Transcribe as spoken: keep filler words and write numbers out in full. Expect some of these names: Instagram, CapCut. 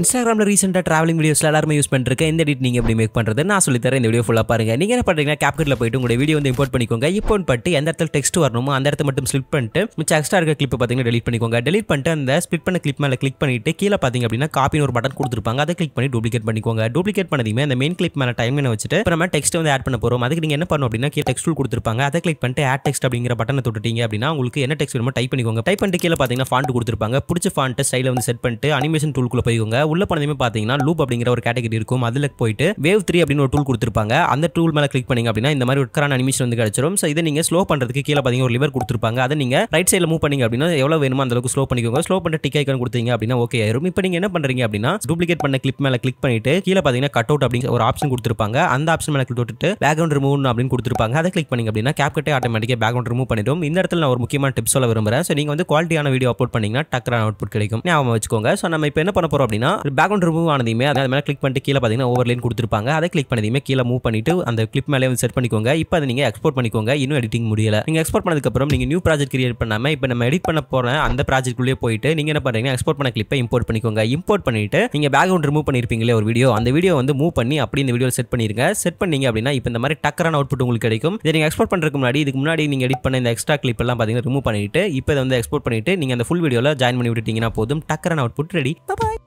Instagram recent traveling videos எல்லாரும் use பண்ணிருக்கேன் இந்த எடிட் நீங்க எப்படி மேக் பண்றது நான் சொல்லி தரேன் இந்த வீடியோ ஃபுல்லா பாருங்க நீங்க என்ன பண்றீங்கன்னா CapCutல போய்ட்டு உங்க வீடியோ வந்து இம்போர்ட் பண்ணிக்கோங்க இம்போர்ட் பண்ணிட்டு அந்த இடத்துல டெக்ஸ்ட் வரணுமோ அந்த இடத்தை மட்டும் ஸ்ப்ளிட் பண்ணிட்டு மிச்ச எக்ஸ்ட்ரா இருக்க கிளிப்பை பாத்தீங்கன்னா delete பண்ணிக்கோங்க delete பண்ணிட்டு அந்த ஸ்ப்ளிட் பண்ண கிளிப் மேல click பண்ணிட்டு கீழ பாத்தீங்க அப்படினா காப்பின ஒரு பட்டன் கொடுத்திருப்பாங்க அதை click பண்ணி டூப்ளிகேட் பண்ணிக்கோங்க டூப்ளிகேட் பண்ணதீமே அந்த மெயின் clip மேல டைம் என்ன வச்சிட்டு நம்ம டெக்ஸ்ட் வந்து ஆட் பண்ண போறோம் அதுக்கு நீங்க என்ன பண்ணனும் அப்படினா கீழ டெக்ஸ்ட் டூல் கொடுத்திருப்பாங்க அதை click பண்ணிட்டு add text அப்படிங்கற பட்டனை தொட்டுட்டீங்க அப்படினா உங்களுக்கு என்ன டெக்ஸ்ட் வேணுமோ டைப் பண்ணிக்கோங்க டைப் பண்ணிட்டு கீழ பாத்தீங்கன்னா font கொடுத்திருப்பாங்க புடிச்ச font ஸ்டைலை வந்து செட் பண்ணிட்டு animation tool குள்ள போய்க்கோங்க உள்ள பண்ணதுமே பாத்தீங்கன்னா லூப் அப்படிங்கற ஒரு கேட்டகரி இருக்கும் அதுல போய்ட்டு வேவ் three அப்படின ஒரு டூல் கொடுத்திருப்பாங்க அந்த டூல் மேல click பண்ணீங்க அப்படினா இந்த மாதிரி ஒட்கரான அனிமேஷன் வந்து கிடைச்சிரும் சோ இத நீங்க ஸ்லோ பண்றதுக்கு கீழ பாத்தீங்க ஒரு லிவர் கொடுத்திருப்பாங்க அத நீங்க ரைட் சைடுல மூவ் பண்ணீங்க அப்படினா எவ்வளவு வேணுமோ அந்த அளவுக்கு ஸ்லோ பண்ணிக்கோங்க ஸ்லோ பண்ண டிக் ஐகான் கொடுத்தீங்க அப்படினா ஓகே ஆயிடும் இப்போ நீங்க என்ன பண்றீங்க அப்படினா டூப்ளிகேட் பண்ண clip மேல click பண்ணிட்டு கீழ பாத்தீங்கன்னா கட் அவுட் அப்படிங்க ஒரு ஆப்ஷன் கொடுத்திருப்பாங்க அந்த ஆப்ஷன் மேல click பண்ணிட்டு பேக்ரவுண்ட் ரிமூவ் அப்படினு கொடுத்திருப்பாங்க அத click பண்ணீங்க அப்படினா CapCut ஆட்டோமேட்டிக்கா பேக்ரவுண்ட் ரிமூவ் பண்ணிடும் இந்த இடத்துல நான் ஒரு முக்கியமான டிப்ஸ் சொல்ல விரும்பறேன் சோ நீங்க வந்து குவாலிட்டியான வீடியோ அப்லோட் பண்ணீங்கன்னா டக்கரான அவுட்புட் கிடைக்கும் ஞாபகம் வெச்சுக்கோங்க சோ நம்ம இப்போ என்ன பண்ணப் போறோம் அப்படினா background remove ஆனதீமே அத மேல click பண்ணிட்டு கீழ பாத்தீங்கன்னா overlay கொடுத்திருப்பாங்க அதை click பண்ணதீமே கீழ மூவ் பண்ணிட்டு அந்த clip மேலே வந்து செட் பண்ணிக்கோங்க இப்போ அத நீங்க எக்ஸ்போர்ட் பண்ணிக்கோங்க இன்னும் எடிட்டிங் முடியல நீங்க எக்ஸ்போர்ட் பண்ணதுக்கு அப்புறம் நீங்க நியூ ப்ராஜெக்ட் கிரியேட் பண்ணாம இப்போ நம்ம எடிட் பண்ண போற அந்த ப்ராஜெக்ட் குள்ளே போயிடு நீங்க என்ன பண்றீங்க எக்ஸ்போர்ட் பண்ண clip-ஐ இம்போர்ட் பண்ணிக்கோங்க இம்போர்ட் பண்ணிட்டு நீங்க பேக்ரவுண்ட் ரிமூவ் பண்ணிருப்பீங்களே ஒரு வீடியோ அந்த வீடியோ வந்து மூவ் பண்ணி அப்படி இந்த வீடியோல செட் பண்ணிருங்க செட் பண்ணீங்க அப்படினா இப்போ இந்த மாதிரி டக்கரான அவுட்புட் உங்களுக்கு கிடைக்கும் இத நீங்க எக்ஸ்போர்ட் பண்றதுக்கு முன்னாடி இதுக்கு முன்னாடி நீங்க எடிட் பண்ண இந்த எக்ஸ்ட்ரா clip எல்லாம் பாத்தீங்கன்னா ரிமூவ் பண்ணிட்டு இப்போ இத வந்து எக்ஸ்போர்ட் பண்ணிட்டு நீங்க அந்த full வீடியோல ஜாயின் பண்ணி விட்டுட்டீங்கனா போதும் டக்கரான அவுட்புட் ரெடி பை பை